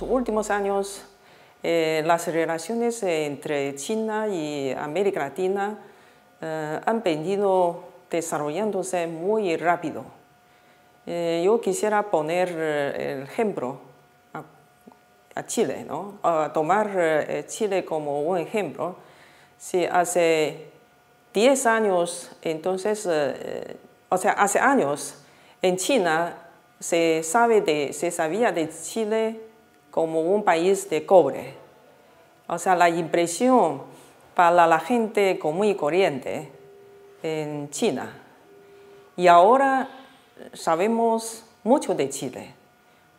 los últimos años, las relaciones entre China y América Latina han venido desarrollándose muy rápido. Yo quisiera poner el ejemplo a Chile, ¿no? A tomar Chile como un ejemplo. Si hace 10 años, entonces, hace años, en China se sabía de Chile como un país de cobre. O sea, la impresión para la gente común y corriente en China. Y ahora sabemos mucho de Chile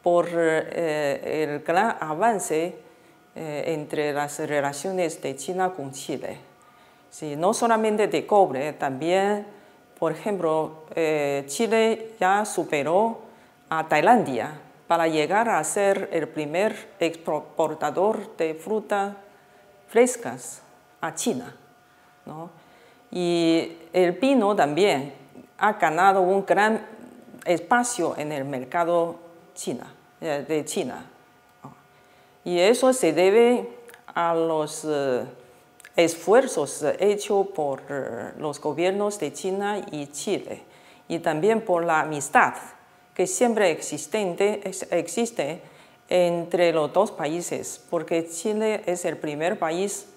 por el gran avance entre las relaciones de China con Chile. Sí, no solamente de cobre, también, por ejemplo, Chile ya superó a Tailandia para llegar a ser el primer exportador de frutas frescas a China, ¿no? Y el vino también ha ganado un gran espacio en el mercado de China. Y eso se debe a los esfuerzos hechos por los gobiernos de China y Chile, y también por la amistad que siempre existe entre los dos países, porque Chile es el primer país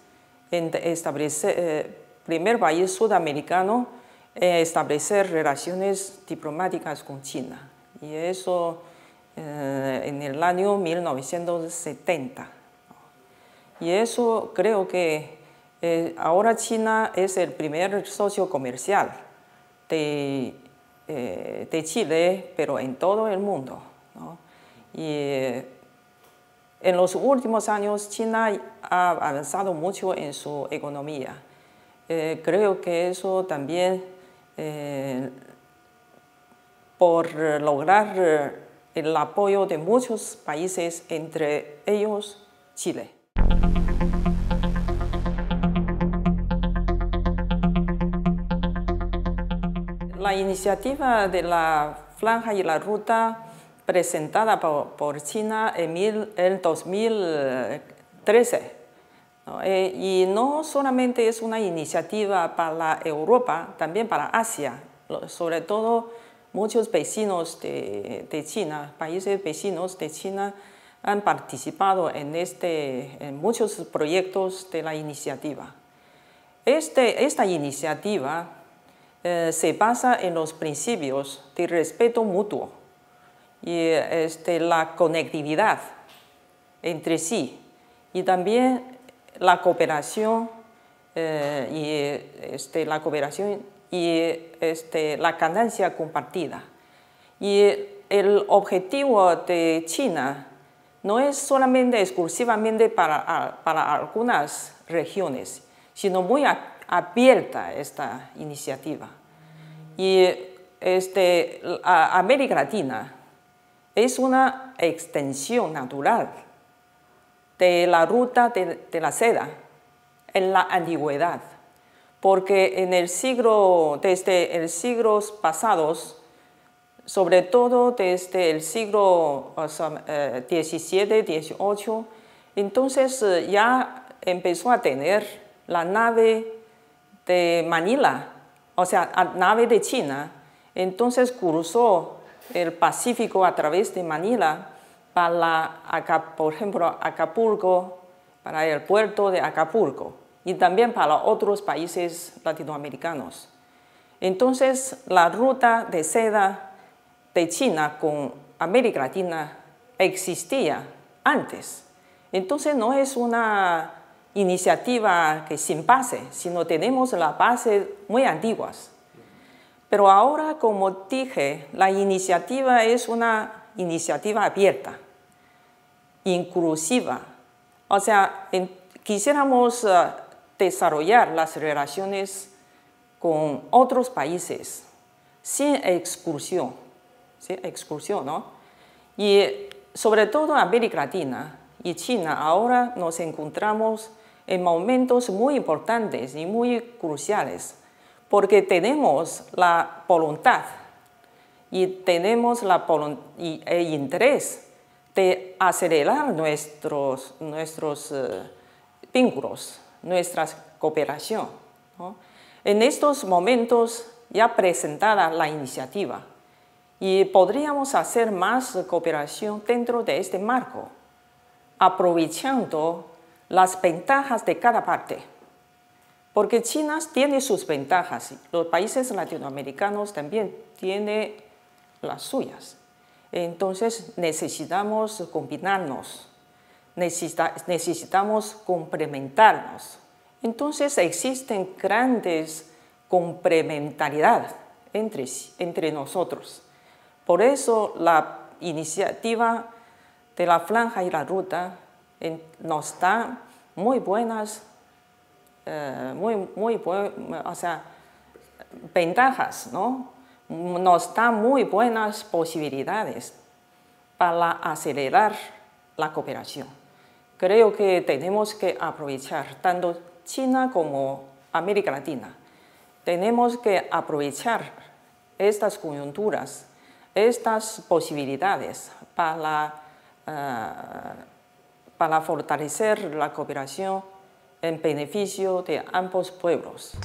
sudamericano en establecer relaciones diplomáticas con China, y eso en el año 1970. Y eso creo que ahora China es el primer socio comercial de Chile, pero en todo el mundo, ¿no? Y en los últimos años China ha avanzado mucho en su economía. Creo que eso también, por lograr el apoyo de muchos países, entre ellos Chile. La iniciativa de la Franja y la Ruta presentada por China en 2013. Y no solamente es una iniciativa para Europa, también para Asia, sobre todo muchos vecinos de China, países vecinos de China han participado en muchos proyectos de la iniciativa. Esta iniciativa se basa en los principios de respeto mutuo y la conectividad entre sí, y también la cooperación la ganancia compartida. Y el objetivo de China no es solamente exclusivamente para algunas regiones, sino muy abierta esta iniciativa. Y América Latina es una extensión natural de la ruta de la seda en la antigüedad, porque desde siglos pasados, sobre todo desde el siglo XVII, XVIII, entonces ya empezó a tener la nave de Manila, o sea, la nave de China, entonces cruzó el Pacífico a través de Manila para, por ejemplo, Acapulco, para el puerto de Acapulco, y también para otros países latinoamericanos. Entonces, la ruta de seda de China con América Latina existía antes. Entonces, no es una iniciativa que sin base, sino tenemos las bases muy antiguas. Pero ahora, como dije, la iniciativa es una iniciativa abierta, inclusiva. O sea, quisiéramos desarrollar las relaciones con otros países sin exclusión, ¿no? Y sobre todo América Latina y China ahora nos encontramos en momentos muy importantes y muy cruciales, porque tenemos la voluntad y tenemos el interés de acelerar nuestros vínculos, nuestra cooperación, ¿no? En estos momentos ya presentada la iniciativa y podríamos hacer más cooperación dentro de este marco, aprovechando las ventajas de cada parte. Porque China tiene sus ventajas, los países latinoamericanos también tienen las suyas. Entonces necesitamos combinarnos, necesitamos complementarnos. Entonces existen grandes complementariedades entre nosotros. Por eso la iniciativa de la Franja y la Ruta nos da muy buenas ventajas, ¿no? Nos da muy buenas posibilidades para acelerar la cooperación. Creo que tenemos que aprovechar, tanto China como América Latina, tenemos que aprovechar estas coyunturas, estas posibilidades para fortalecer la cooperación en beneficio de ambos pueblos.